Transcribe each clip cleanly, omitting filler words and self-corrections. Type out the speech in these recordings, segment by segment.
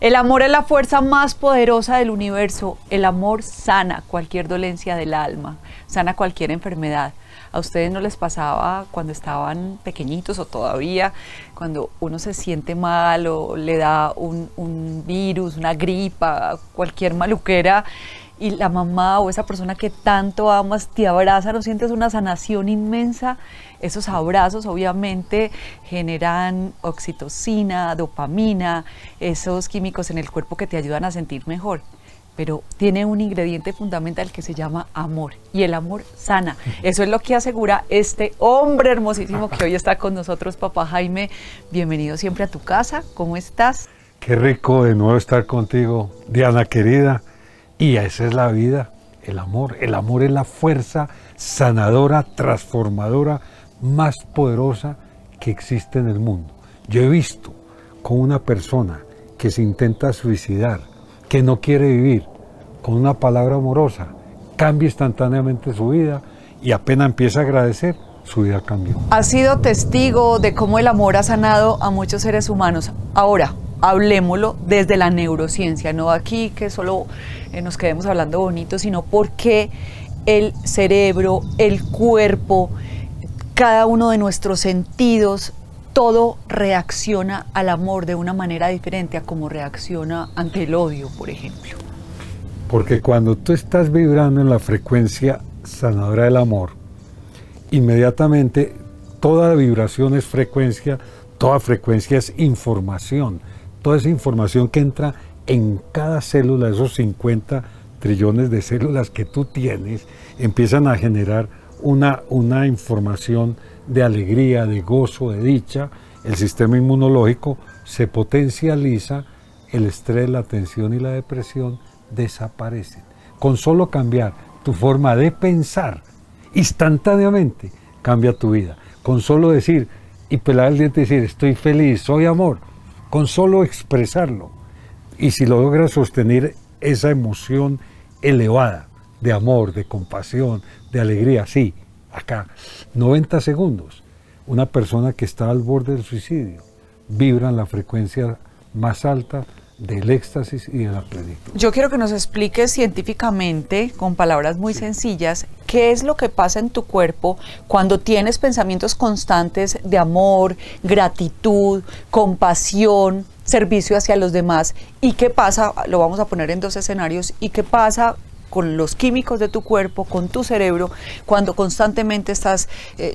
El amor es la fuerza más poderosa del universo. El amor sana cualquier dolencia del alma, sana cualquier enfermedad. ¿A ustedes no les pasaba cuando estaban pequeñitos o todavía, cuando uno se siente mal o le da un virus, una gripa, cualquier maluquera, y la mamá o esa persona que tanto amas te abraza, no sientes una sanación inmensa? Esos abrazos obviamente generan oxitocina, dopamina, esos químicos en el cuerpo que te ayudan a sentir mejor. Pero tiene un ingrediente fundamental que se llama amor, y el amor sana. Eso es lo que asegura este hombre hermosísimo que hoy está con nosotros, Papá Jaime. Bienvenido siempre a tu casa. ¿Cómo estás? Qué rico de nuevo estar contigo, Diana querida. Y esa es la vida, el amor. El amor es la fuerza sanadora, transformadora, más poderosa que existe en el mundo. Yo he visto con una persona que se intenta suicidar, que no quiere vivir, con una palabra amorosa, cambia instantáneamente su vida, y apenas empieza a agradecer, su vida cambió. Has sido testigo de cómo el amor ha sanado a muchos seres humanos. Ahora, hablémoslo desde la neurociencia, no aquí que solo nos quedemos hablando bonito, sino por qué el cerebro, el cuerpo, cada uno de nuestros sentidos, todo reacciona al amor de una manera diferente a como reacciona ante el odio, por ejemplo. Porque cuando tú estás vibrando en la frecuencia sanadora del amor, inmediatamente toda vibración es frecuencia, toda frecuencia es información. Toda esa información que entra en cada célula, esos 50 trillones de células que tú tienes, empiezan a generar una información de alegría, de gozo, de dicha. El sistema inmunológico se potencializa, el estrés, la tensión y la depresión desaparecen. Con solo cambiar tu forma de pensar, instantáneamente cambia tu vida. Con solo decir y pelar el diente y decir estoy feliz, soy amor, con solo expresarlo, y si logras sostener esa emoción elevada de amor, de compasión, de alegría, sí, acá, 90 segundos, una persona que está al borde del suicidio vibra en la frecuencia más alta del éxtasis y de la plenitud. Yo quiero que nos expliques científicamente, con palabras muy sencillas, qué es lo que pasa en tu cuerpo cuando tienes pensamientos constantes de amor, gratitud, compasión, servicio hacia los demás, y qué pasa, lo vamos a poner en dos escenarios, y qué pasa con los químicos de tu cuerpo, con tu cerebro, cuando constantemente estás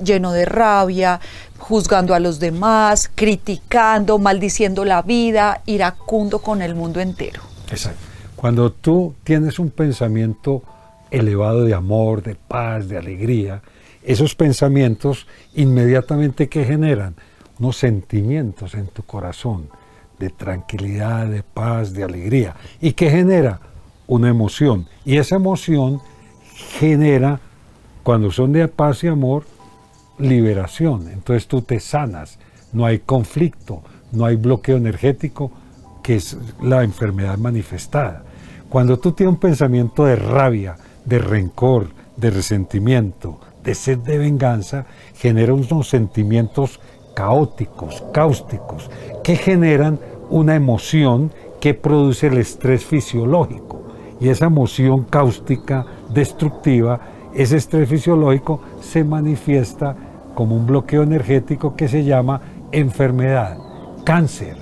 lleno de rabia, juzgando a los demás, criticando, maldiciendo la vida, iracundo con el mundo entero. Exacto. Cuando tú tienes un pensamiento elevado de amor, de paz, de alegría, esos pensamientos inmediatamente que generan unos sentimientos en tu corazón de tranquilidad, de paz, de alegría, y que genera una emoción, y esa emoción genera, cuando son de paz y amor, liberación. Entonces tú te sanas, no hay conflicto, no hay bloqueo energético, que es la enfermedad manifestada. Cuando tú tienes un pensamiento de rabia, de rencor, de resentimiento, de sed de venganza, genera unos sentimientos caóticos, cáusticos, que generan una emoción que produce el estrés fisiológico. Y esa emoción cáustica, destructiva, ese estrés fisiológico se manifiesta como un bloqueo energético que se llama enfermedad, cáncer,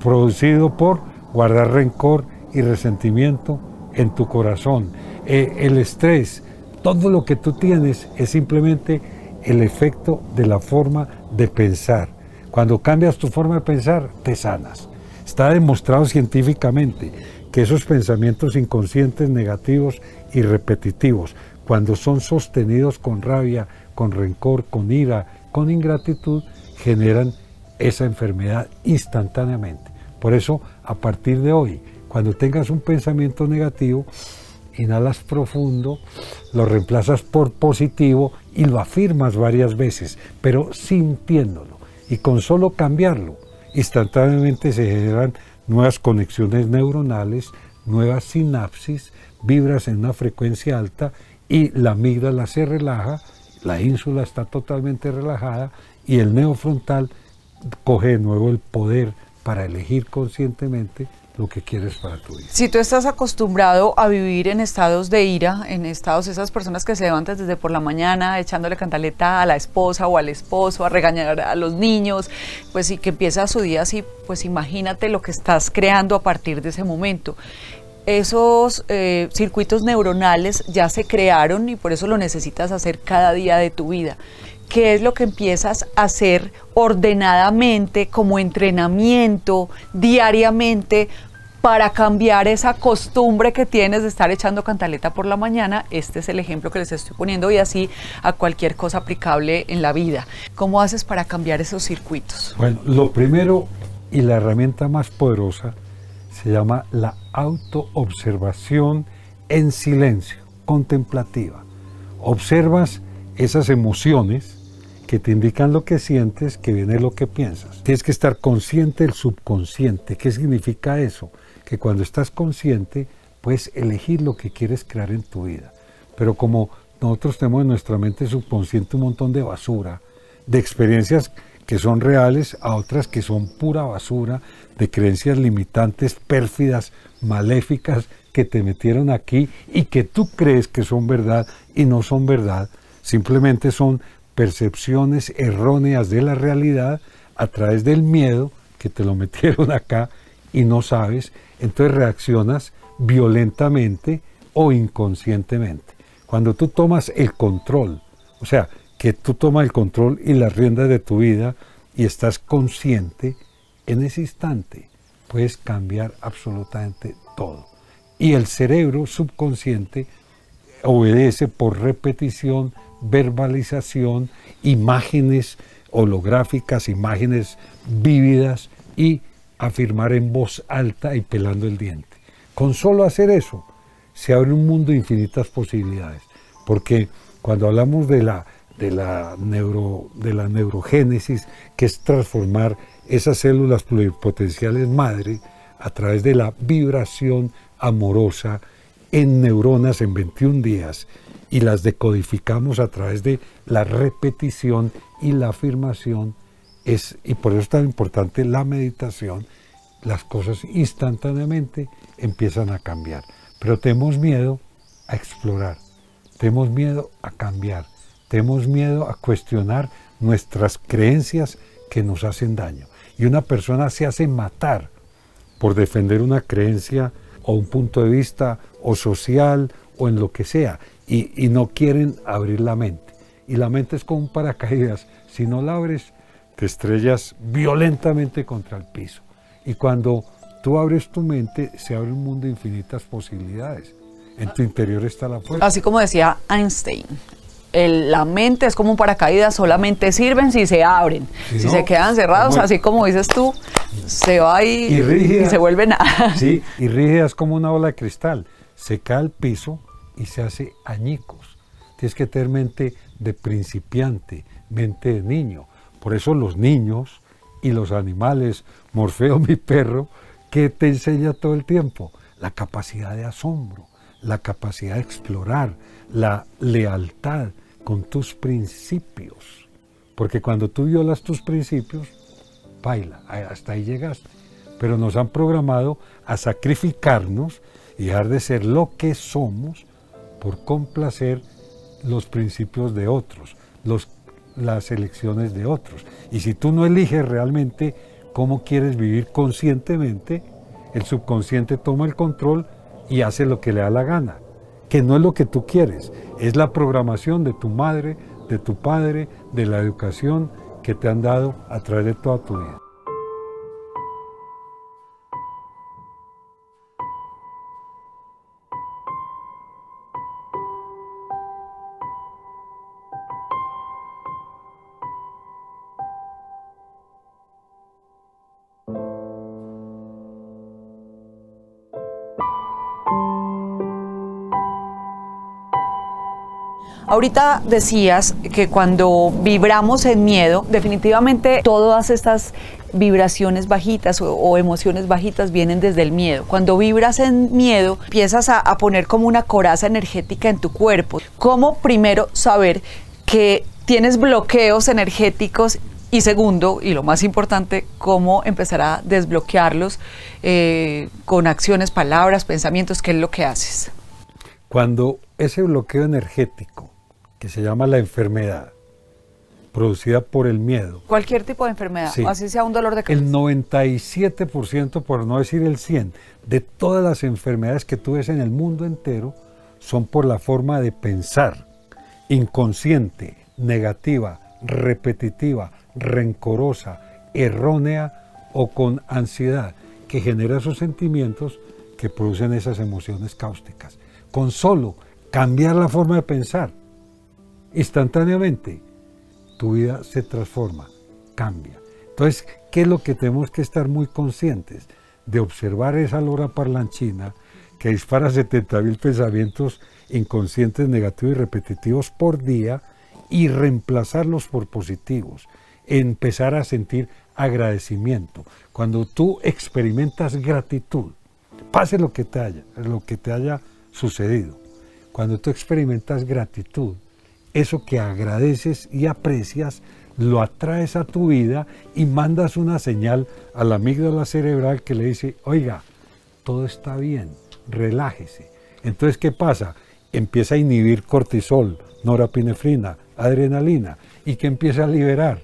producido por guardar rencor y resentimiento en tu corazón. El estrés, todo lo que tú tienes es simplemente el efecto de la forma de pensar. Cuando cambias tu forma de pensar, te sanas. Está demostrado científicamente que esos pensamientos inconscientes, negativos y repetitivos, cuando son sostenidos con rabia, con rencor, con ira, con ingratitud, generan esa enfermedad instantáneamente. Por eso, a partir de hoy, cuando tengas un pensamiento negativo, inhalas profundo, lo reemplazas por positivo y lo afirmas varias veces, pero sintiéndolo. Y con solo cambiarlo, instantáneamente se generan nuevas conexiones neuronales, nuevas sinapsis, vibras en una frecuencia alta y la amígdala se relaja, la ínsula está totalmente relajada y el neofrontal coge de nuevo el poder para elegir conscientemente lo que quieres para tu vida. Si tú estás acostumbrado a vivir en estados de ira, en estados, esas personas que se levantan desde por la mañana echándole cantaleta a la esposa o al esposo, a regañar a los niños, pues y que empieza su día así, pues imagínate lo que estás creando a partir de ese momento. Esos circuitos neuronales ya se crearon y por eso lo necesitas hacer cada día de tu vida. ¿Qué es lo que empiezas a hacer ordenadamente, como entrenamiento, diariamente, para cambiar esa costumbre que tienes de estar echando cantaleta por la mañana? Este es el ejemplo que les estoy poniendo y así a cualquier cosa aplicable en la vida. ¿Cómo haces para cambiar esos circuitos? Bueno, lo primero y la herramienta más poderosa se llama la autoobservación en silencio, contemplativa. Observas esas emociones que te indican lo que sientes, que viene lo que piensas. Tienes que estar consciente del subconsciente. ¿Qué significa eso? Que cuando estás consciente, puedes elegir lo que quieres crear en tu vida. Pero como nosotros tenemos en nuestra mente subconsciente un montón de basura, de experiencias que son reales a otras que son pura basura, de creencias limitantes, pérfidas, maléficas, que te metieron aquí y que tú crees que son verdad y no son verdad, simplemente son percepciones erróneas de la realidad a través del miedo que te lo metieron acá y no sabes, entonces reaccionas violentamente o inconscientemente. Cuando tú tomas el control, o sea, que tú tomas el control y las riendas de tu vida y estás consciente, en ese instante puedes cambiar absolutamente todo. Y el cerebro subconsciente obedece por repetición, verbalización, imágenes holográficas, imágenes vívidas y afirmar en voz alta y pelando el diente. Con solo hacer eso se abre un mundo de infinitas posibilidades, porque cuando hablamos de la neurogénesis, que es transformar esas células pluripotenciales madre a través de la vibración amorosa en neuronas en 21 días y las decodificamos a través de la repetición y la afirmación, y por eso es tan importante la meditación, las cosas instantáneamente empiezan a cambiar. Pero tenemos miedo a explorar, tenemos miedo a cambiar, tenemos miedo a cuestionar nuestras creencias que nos hacen daño. Y una persona se hace matar por defender una creencia o un punto de vista o social o en lo que sea. Y no quieren abrir la mente. Y la mente es como un paracaídas. Si no la abres, te estrellas violentamente contra el piso. Y cuando tú abres tu mente, se abre un mundo de infinitas posibilidades. En tu interior está la fuerza. Así como decía Einstein, la mente es como un paracaídas, solamente sirven si se abren. Si no, se quedan cerrados, así como dices tú, se va y se vuelve nada. Sí, y rígidas como una bola de cristal. Se cae al piso y se hace añicos. Tienes que tener mente de principiante, mente de niño. Por eso los niños y los animales, Morfeo, mi perro, que te enseña todo el tiempo la capacidad de asombro, la capacidad de explorar, la lealtad con tus principios, porque cuando tú violas tus principios, baila, hasta ahí llegaste. Pero nos han programado a sacrificarnos y dejar de ser lo que somos por complacer los principios de otros, las elecciones de otros. Y si tú no eliges realmente cómo quieres vivir conscientemente, el subconsciente toma el control y hace lo que le da la gana, que no es lo que tú quieres, es la programación de tu madre, de tu padre, de la educación que te han dado a través de toda tu vida. Ahorita decías que cuando vibramos en miedo, definitivamente todas estas vibraciones bajitas o emociones bajitas vienen desde el miedo. Cuando vibras en miedo, empiezas a poner como una coraza energética en tu cuerpo. ¿Cómo primero saber que tienes bloqueos energéticos Y segundo, y lo más importante, cómo empezar a desbloquearlos con acciones, palabras, pensamientos, qué es lo que haces. Cuando ese bloqueo energético, que se llama la enfermedad, producida por el miedo. Cualquier tipo de enfermedad, sí, así sea un dolor de cabeza. El 97%, por no decir el 100%, de todas las enfermedades que tú ves en el mundo entero, son por la forma de pensar inconsciente, negativa, repetitiva, rencorosa, errónea o con ansiedad, que genera esos sentimientos que producen esas emociones cáusticas. Con solo cambiar la forma de pensar, instantáneamente, tu vida se transforma, cambia. Entonces, ¿qué es lo que tenemos que estar muy conscientes? De observar esa lora parlanchina que dispara 70.000 pensamientos inconscientes, negativos y repetitivos por día, y reemplazarlos por positivos. Empezar a sentir agradecimiento. Cuando tú experimentas gratitud, pase lo que te haya sucedido, cuando tú experimentas gratitud, eso que agradeces y aprecias, lo atraes a tu vida y mandas una señal a la amígdala cerebral que le dice, oiga, todo está bien, relájese. Entonces, ¿qué pasa? Empieza a inhibir cortisol, norepinefrina, adrenalina, y que empieza a liberar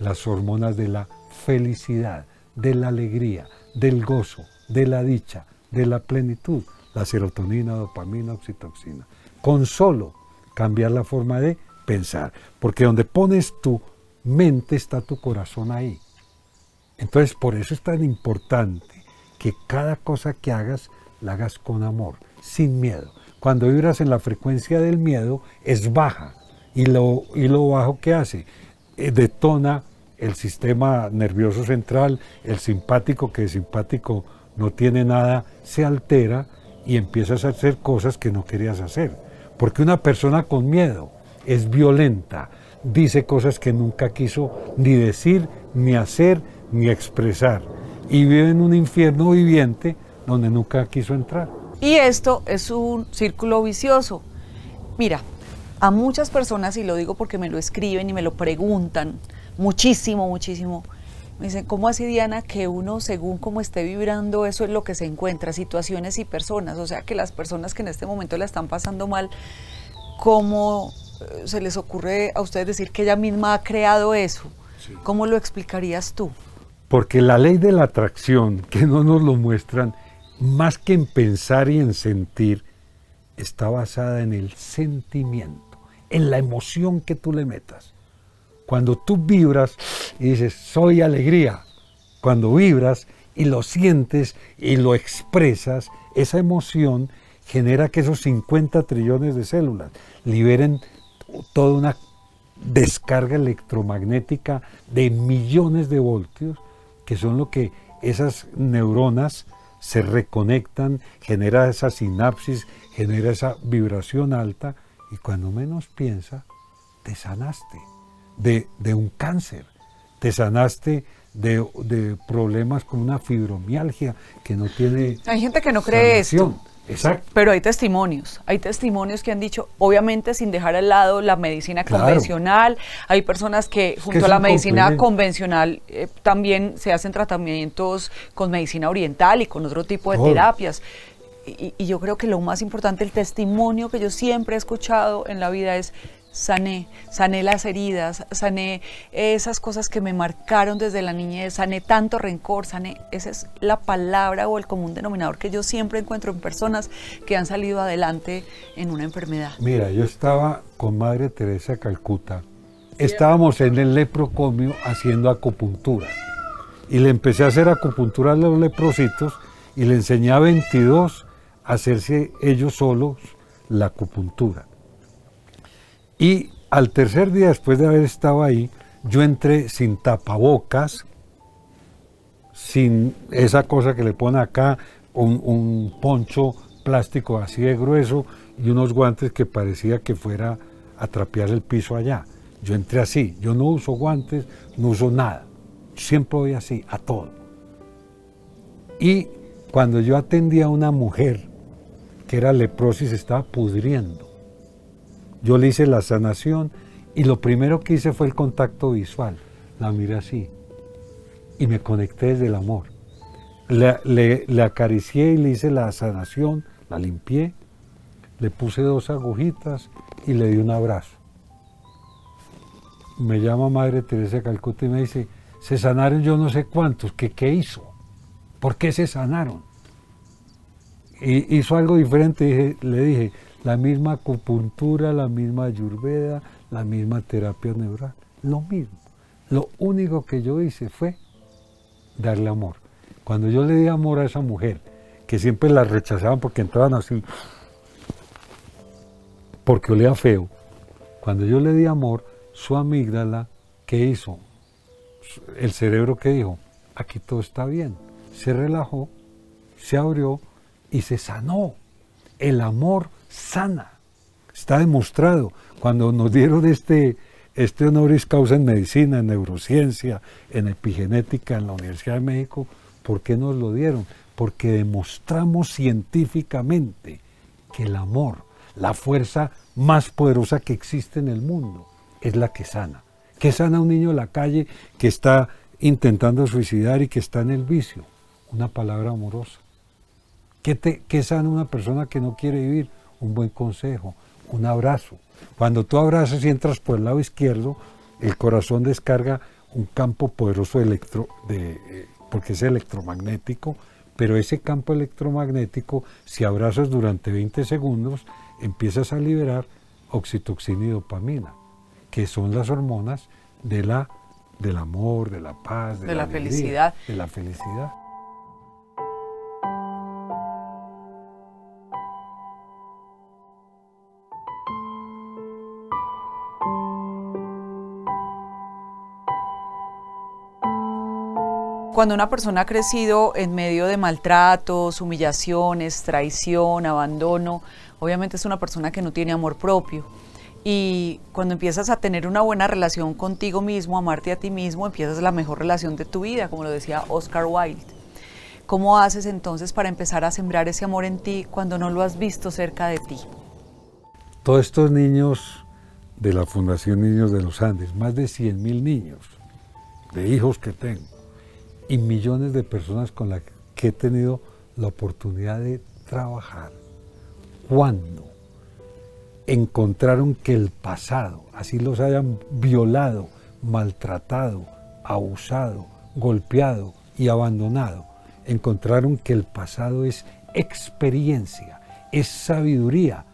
las hormonas de la felicidad, de la alegría, del gozo, de la dicha, de la plenitud, la serotonina, dopamina, oxitocina. Con solo cambiar la forma de pensar, porque donde pones tu mente está tu corazón ahí. Entonces, por eso es tan importante que cada cosa que hagas, la hagas con amor, sin miedo. Cuando vibras en la frecuencia del miedo, es baja, y lo bajo que hace, detona el sistema nervioso central, el simpático, que el simpático no tiene nada, se altera y empiezas a hacer cosas que no querías hacer. Porque una persona con miedo es violenta, dice cosas que nunca quiso ni decir, ni hacer, ni expresar. Y vive en un infierno viviente donde nunca quiso entrar. Y esto es un círculo vicioso. Mira, a muchas personas, y lo digo porque me lo escriben y me lo preguntan muchísimo, muchísimo, me dicen, ¿cómo así, Diana, que uno según cómo esté vibrando, eso es lo que se encuentra, situaciones y personas? O sea, que las personas que en este momento la están pasando mal, ¿cómo se les ocurre a ustedes decir que ella misma ha creado eso? Sí. ¿Cómo lo explicarías tú? Porque la ley de la atracción, que no nos lo muestran, más que en pensar y en sentir, está basada en el sentimiento, en la emoción que tú le metas. Cuando tú vibras y dices, soy alegría, cuando vibras y lo sientes y lo expresas, esa emoción genera que esos 50 trillones de células liberen toda una descarga electromagnética de millones de voltios, que son lo que esas neuronas se reconectan, genera esa sinapsis, genera esa vibración alta, y cuando menos piensa, te sanaste de un cáncer, te sanaste de problemas con una fibromialgia que no tiene... Hay gente que no cree esto. Exacto. Pero hay testimonios que han dicho, obviamente sin dejar al lado la medicina convencional, hay personas que junto a la medicina convencional también se hacen tratamientos con medicina oriental y con otro tipo de terapias. Y yo creo que lo más importante, el testimonio que yo siempre he escuchado en la vida es, sané las heridas, sané esas cosas que me marcaron desde la niñez, sané tanto rencor, sané. Esa es la palabra o el común denominador que yo siempre encuentro en personas que han salido adelante en una enfermedad. Mira, yo estaba con Madre Teresa de Calcuta, estábamos en el leprocomio haciendo acupuntura, y le empecé a hacer acupuntura a los leprositos, y le enseñé a 22 a hacerse ellos solos la acupuntura. Y al tercer día, después de haber estado ahí, yo entré sin tapabocas, sin esa cosa que le pone acá, un poncho plástico así de grueso y unos guantes que parecía que fuera a trapear el piso allá. Yo entré así, yo no uso guantes, no uso nada, siempre voy así, a todo. Y cuando yo atendía a una mujer que era leprosa y se estaba pudriendo, yo le hice la sanación y lo primero que hice fue el contacto visual. la miré así y me conecté desde el amor. Le acaricié y le hice la sanación, la limpié, le puse 2 agujitas y le di un abrazo. Me llama Madre Teresa de Calcuta y me dice, se sanaron yo no sé cuántos, ¿qué hizo? ¿Por qué se sanaron? Y hizo algo diferente, le dije, la misma acupuntura, la misma ayurveda, la misma terapia neural, lo mismo. Lo único que yo hice fue darle amor. Cuando yo le di amor a esa mujer, que siempre la rechazaban porque entraban así, porque olía feo, cuando yo le di amor, su amígdala, ¿qué hizo? El cerebro, ¿qué dijo? Aquí todo está bien. Se relajó, se abrió y se sanó. El amor sana. Está demostrado. Cuando nos dieron este honoris causa en medicina, en neurociencia, en epigenética, en la Universidad de México, ¿por qué nos lo dieron? Porque demostramos científicamente que el amor, la fuerza más poderosa que existe en el mundo, es la que sana. ¿Qué sana un niño en la calle que está intentando suicidar y que está en el vicio? Una palabra amorosa. ¿Qué sana una persona que no quiere vivir? Un buen consejo, un abrazo. Cuando tú abrazas y entras por el lado izquierdo, el corazón descarga un campo poderoso porque es electromagnético, pero ese campo electromagnético, si abrazas durante 20 segundos, empiezas a liberar oxitocina y dopamina, que son las hormonas del amor, de la paz, de la alegría, felicidad. De la felicidad. Cuando una persona ha crecido en medio de maltratos, humillaciones, traición, abandono, obviamente es una persona que no tiene amor propio. Y cuando empiezas a tener una buena relación contigo mismo, amarte a ti mismo, empiezas la mejor relación de tu vida, como lo decía Oscar Wilde. ¿Cómo haces entonces para empezar a sembrar ese amor en ti cuando no lo has visto cerca de ti? Todos estos niños de la Fundación Niños de los Andes, más de 100.000 niños, de hijos que tengo, y millones de personas con las que he tenido la oportunidad de trabajar, ¿cuándo encontraron que el pasado, así los hayan violado, maltratado, abusado, golpeado y abandonado, encontraron que el pasado es experiencia, es sabiduría,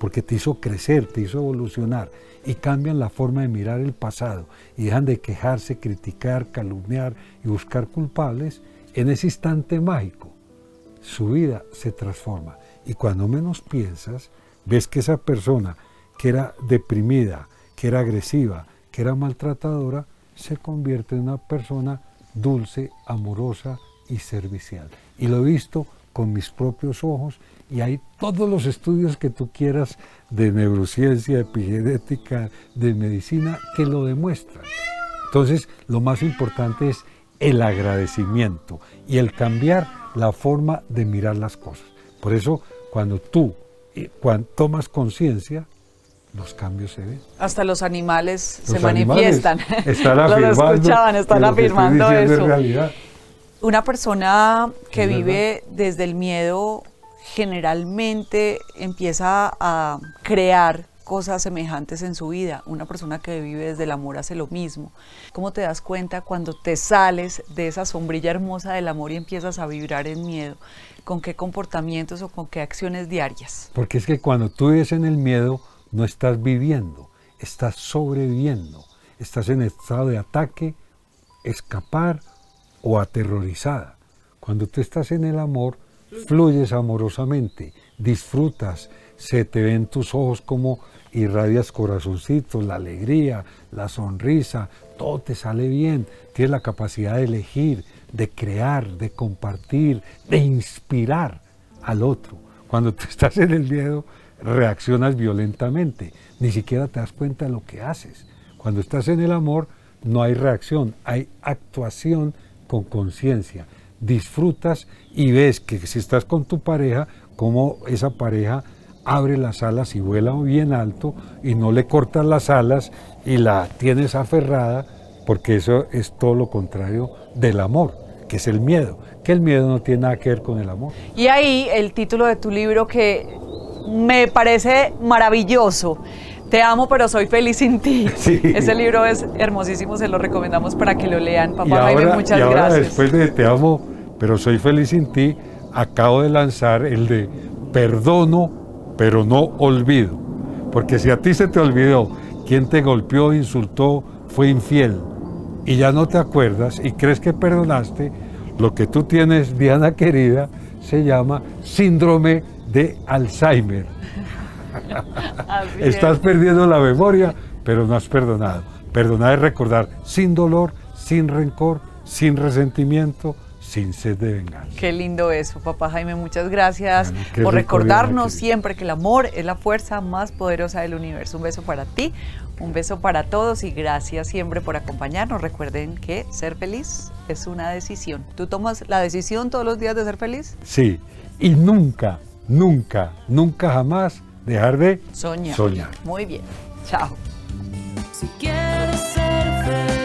porque te hizo crecer, te hizo evolucionar, y cambian la forma de mirar el pasado y dejan de quejarse, criticar, calumniar y buscar culpables? En ese instante mágico, su vida se transforma, y cuando menos piensas, ves que esa persona que era deprimida, que era agresiva, que era maltratadora, se convierte en una persona dulce, amorosa y servicial. Y lo he visto con mis propios ojos, y hay todos los estudios que tú quieras de neurociencia, de epigenética, de medicina, que lo demuestran. Entonces, lo más importante es el agradecimiento y el cambiar la forma de mirar las cosas. Por eso, cuando tomas conciencia, los cambios se ven. Hasta los animales se manifiestan. Están afirmando eso. Una persona que vive desde el miedo generalmente empieza a crear cosas semejantes en su vida. Una persona que vive desde el amor hace lo mismo. ¿Cómo te das cuenta cuando te sales de esa sombrilla hermosa del amor y empiezas a vibrar en miedo? ¿Con qué comportamientos o con qué acciones diarias? Porque es que cuando tú vives en el miedo, no estás viviendo, estás sobreviviendo. Estás en estado de ataque, escapar o aterrorizada. Cuando tú estás en el amor, fluyes amorosamente, disfrutas, se te ven tus ojos como irradias corazoncitos, la alegría, la sonrisa, todo te sale bien, tienes la capacidad de elegir, de crear, de compartir, de inspirar al otro. Cuando tú estás en el miedo, reaccionas violentamente, ni siquiera te das cuenta de lo que haces. Cuando estás en el amor, no hay reacción, hay actuación con conciencia. Disfrutas y ves que si estás con tu pareja, como esa pareja abre las alas y vuela bien alto, y no le cortas las alas y la tienes aferrada, porque eso es todo lo contrario del amor, que es el miedo, que el miedo no tiene nada que ver con el amor. Y ahí el título de tu libro que me parece maravilloso, Te amo, pero soy feliz sin ti. Sí. Ese libro es hermosísimo, se lo recomendamos para que lo lean. Papá Jaime, muchas gracias. Después de Te amo, pero soy feliz sin ti, acabo de lanzar el de Perdono, pero no olvido. Porque si a ti se te olvidó, quien te golpeó, insultó, fue infiel, y ya no te acuerdas y crees que perdonaste, lo que tú tienes, Diana querida, se llama Síndrome de Alzheimer. Estás perdiendo la memoria, pero no has perdonado. Perdonar es recordar sin dolor, sin rencor, sin resentimiento, sin sed de venganza. Qué lindo eso, Papá Jaime, muchas gracias por recordarnos siempre que el amor es la fuerza más poderosa del universo. Un beso para ti, un beso para todos y gracias siempre por acompañarnos. Recuerden que ser feliz es una decisión. ¿Tú tomas la decisión todos los días de ser feliz? Sí, y nunca, nunca, nunca jamás dejar de soñar. Muy bien, chao. Si quieres ser feliz.